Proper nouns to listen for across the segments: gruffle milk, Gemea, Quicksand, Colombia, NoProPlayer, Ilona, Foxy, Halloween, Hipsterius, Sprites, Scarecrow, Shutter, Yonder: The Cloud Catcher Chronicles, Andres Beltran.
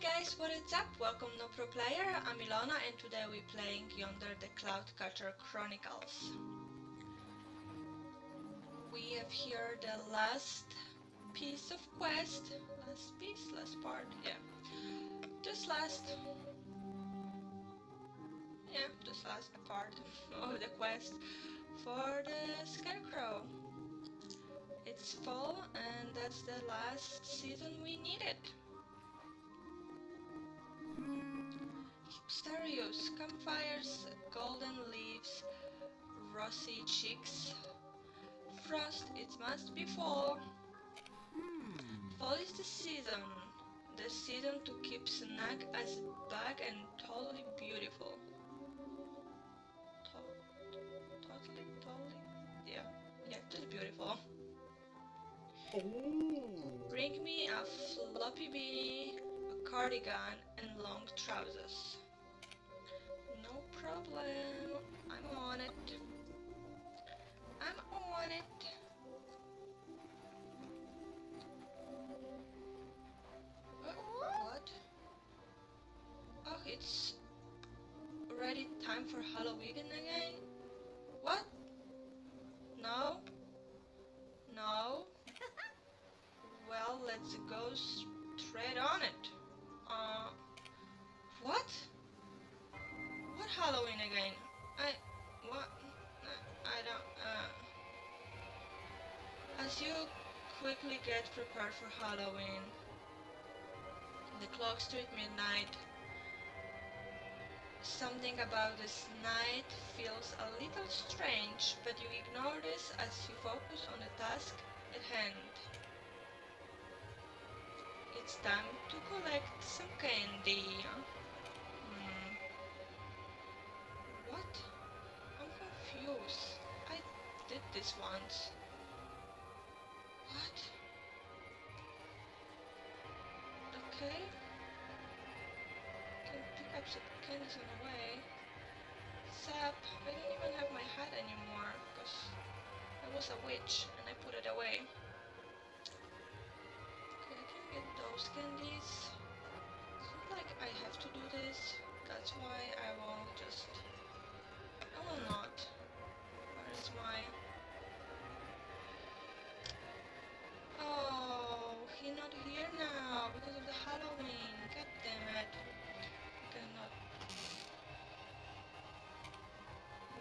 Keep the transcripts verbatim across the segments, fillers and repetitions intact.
Hi guys, what is up? Welcome to NoProPlayer, I'm Ilona and today we're playing Yonder: The Cloud Catcher Chronicles. We have here the last piece of quest, last piece, last part, yeah, just last, yeah, just last part of the quest for the Scarecrow. It's fall and that's the last season we needed. Hipsterius, campfires, golden leaves, rosy cheeks, frost, it must be fall. Fall is the season, the season to keep snug as bug and totally beautiful. To- totally, totally, yeah, yeah, just beautiful. Ooh. Bring me a floppy beanie, a cardigan, and long trousers. No problem. I'm on it. I'm on it. Oh, what? Oh, it's already time for Halloween again? What? No? No? Well, let's go straight on it. Uh, what? What Halloween again? I, what? I don't, uh... As you quickly get prepared for Halloween, the clock struck midnight. Something about this night feels a little strange, but you ignore this as you focus on the task at hand. It's time to collect some candy. Hmm. What? I'm confused. I did this once. What? Okay. Can pick up some candies on the way. Sap, I don't even have my hat anymore because I was a witch and I put it away. Get those candies. It's not like I have to do this. That's why I will just. I will not. Where is my? Oh, he's not here now because of the Halloween. God damn it! I cannot.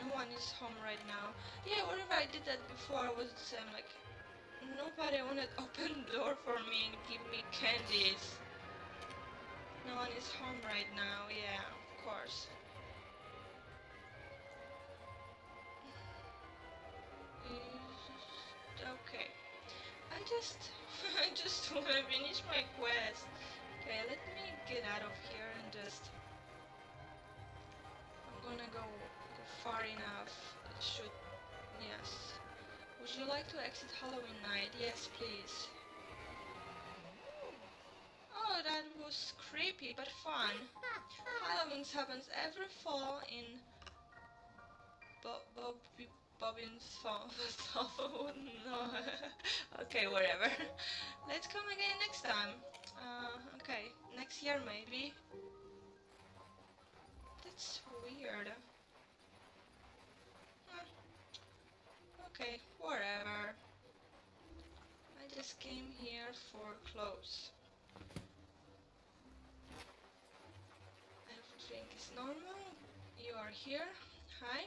No one is home right now. Yeah, whatever I did that before, I was the same like. Nobody wanted to open the door for me and give me candies. No one is home right now, yeah, of course. Okay. I just I just wanna finish my quest. Okay, let me get out of here and just I'm gonna go far enough. It should yes. Would you like to exit Halloween night? Yes, please. Oh, that was creepy, but fun. Halloween happens every fall in Bob Bobby Bobbin's fall. Oh, no. Okay, whatever. Let's come again next time. Uh, okay, next year maybe. That's weird. Huh. Okay, whatever. I just came here for clothes. Everything is normal. You are here. Hi.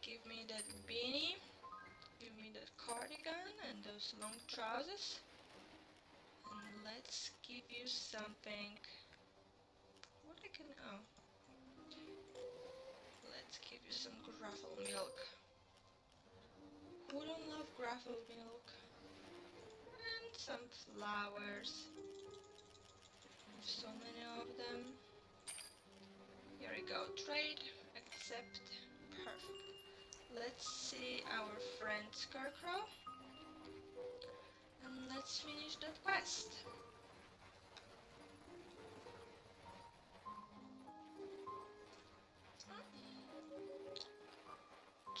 Give me that beanie. Give me that cardigan and those long trousers. And let's give you something. What I can... Oh. Let's give you some gruffle milk. Who don't love gruffle milk? And some flowers. I have so many of them. Here we go. Trade. Accept. Perfect. Let's see our friend Scarecrow. And let's finish that quest.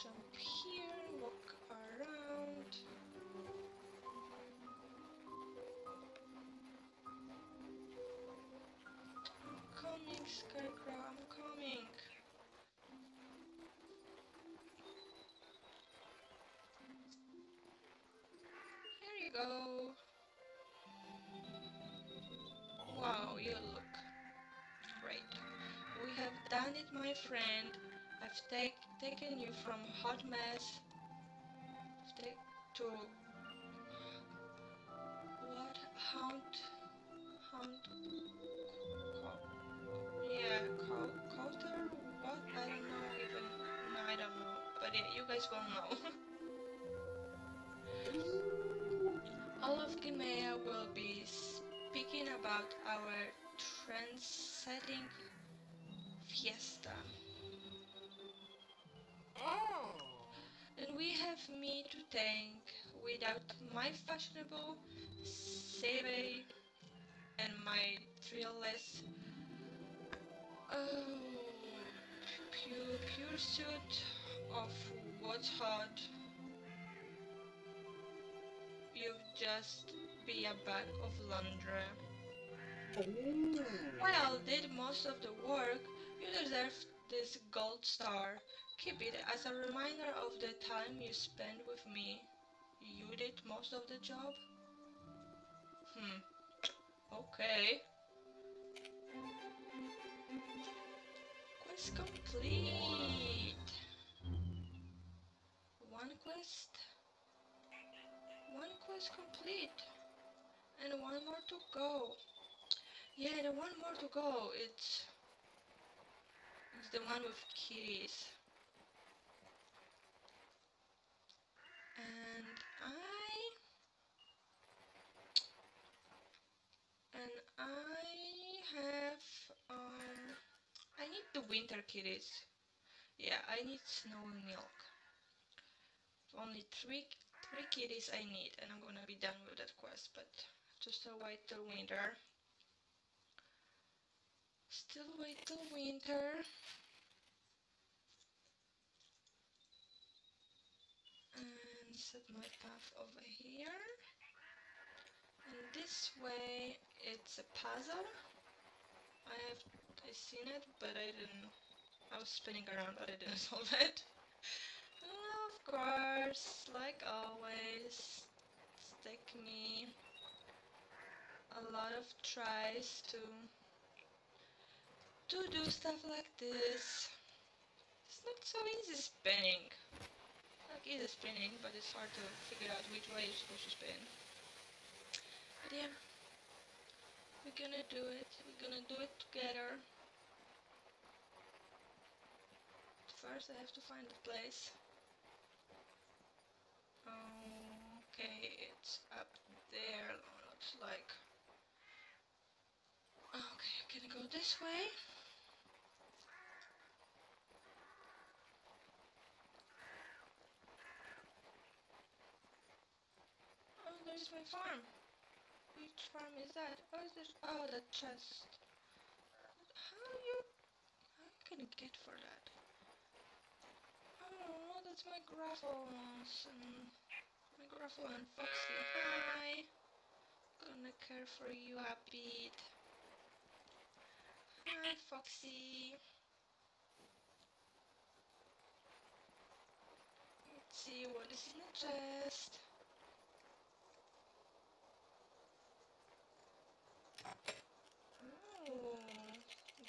Jump here, walk around. my friend. I've take, taken you from hot mess to what haunt haunt yeah counter what I don't know even no, I don't know, but yeah, you guys will know. All of Gemea will be speaking about our trendsetting fiesta. Oh. And we have me to thank. Without my fashionable survey and my thrillless oh, pure, pure suit of what's hot, you'd just be a bag of laundry. Ooh. Well, did most of the work. You deserve this gold star. Keep it as a reminder of the time you spent with me. You did most of the job? Hmm. Okay. Quest complete! One quest. One quest complete. And one more to go. Yeah, the one more to go. It's... It's the one with kitties. And I... And I have... Um, I need the winter kitties. Yeah, I need snow and milk. Only three, three kitties I need, and I'm gonna be done with that quest, but just wait till winter. Still wait till winter. And set my path over here. And this way it's a puzzle. I have I seen it, but I didn't. I was spinning around, but I didn't solve it. Of course, like always, it's taken me a lot of tries to to do stuff like this. It's not so easy spinning. Like easy spinning, but it's hard to figure out which way you're supposed to spin. But yeah, we're gonna do it. We're gonna do it together. First I have to find the place. Okay, it's up there, looks like. Okay, I'm gonna go this way. Oh, there's my farm. Which farm is that? Oh, is this? Oh, the chest. How you? How you gonna get for that? Oh, that's my gruffle and my gruffle and Foxy. Hi. Gonna care for you a bit. Hi, Foxy. Let's see what is in the chest. Oh,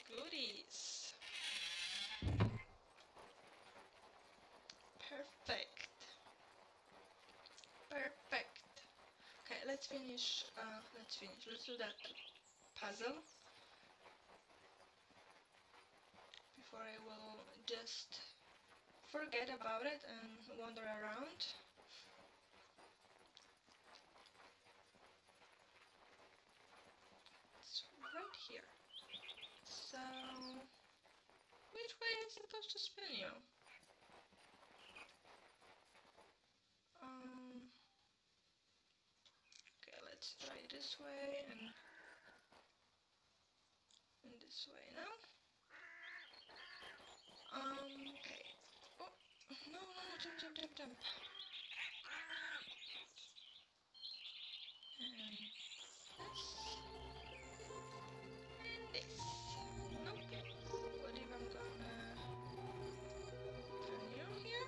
goodies. Perfect. Perfect. Okay, let's finish. Uh, let's finish. Let's do that puzzle. I will just forget about it and wander around. It's right here. So, which way is supposed to spin you? Um. Okay, let's try this way and, and this way now. Um, okay. Oh, no, no, no, jump, jump, jump, jump. And this. And this. Nope. What if I'm gonna turn you here?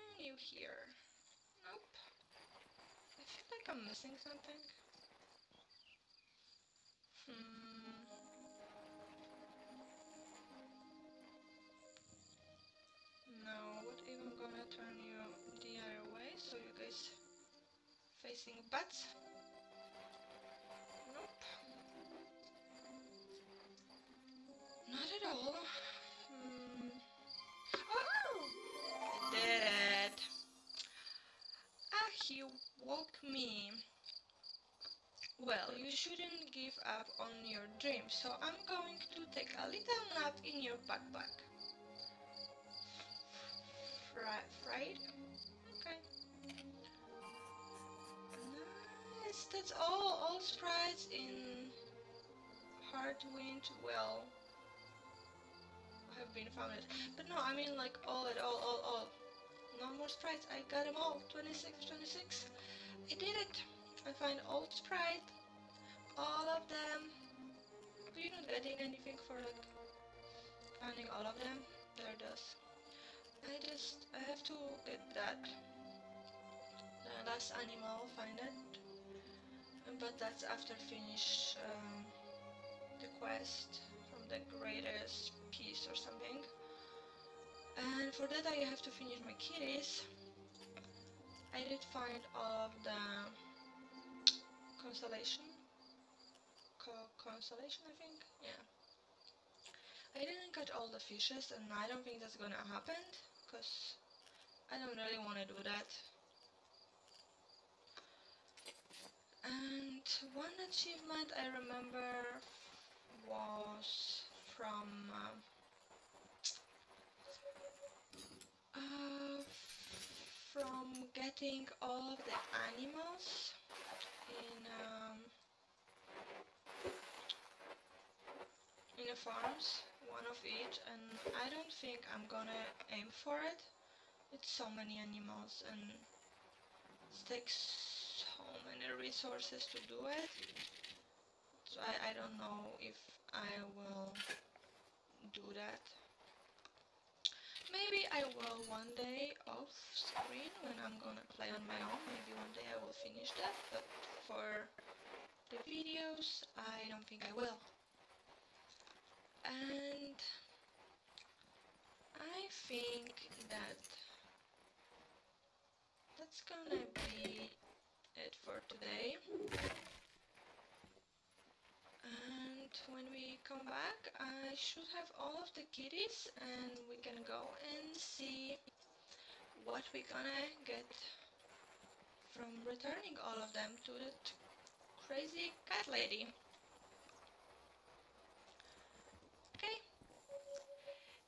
And you here. Nope. I feel like I'm missing something. Hmm. now what I'm gonna turn you the other way so you guys facing bats. Nope. Not at all. Hmm. Oh! I did it. Ah, he woke me. Well, you shouldn't give up on your dream, so I'm going to take a little nap in your backpack. Fri- fried? Okay. Nice, that's all. All sprites in hard wind, well, have been found. But no, I mean like all at all, all, all. No more sprites, I got them all. twenty-six, twenty-six. I did it. I find old sprite, all of them. But you're not getting anything for like finding all of them. There it does. I just I have to get that. The last animal, find it. But that's after finish um, the quest from the greatest piece or something. And for that I have to finish my kitties. I did find all of the Constellation? Co- Constellation, I think? Yeah. I didn't catch all the fishes, and I don't think that's gonna happen, because I don't really want to do that. And one achievement I remember was from... Uh, uh, from getting all of the animals. In, um, in the farms, one of each, and I don't think I'm gonna aim for it. It's so many animals and it takes so many resources to do it. So I, I don't know if I will do that. Maybe I will one day off screen when I'm gonna play on my own. Maybe one day I will finish that, but for the videos I don't think I will. And I think that that's gonna be it for today. And when we come back, I should have all of the kitties and we can go and see what we're gonna get from returning all of them to that crazy cat lady. Okay,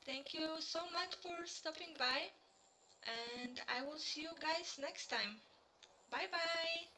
thank you so much for stopping by, and I will see you guys next time. Bye bye!